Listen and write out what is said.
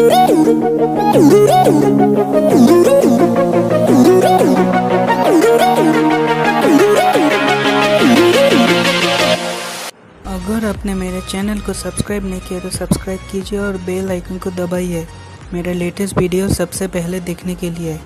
अगर आपने मेरे चैनल को सब्सक्राइब नहीं किया तो सब्सक्राइब कीजिए और बेल आइकन को दबाइए मेरे लेटेस्ट वीडियो सबसे पहले देखने के लिए।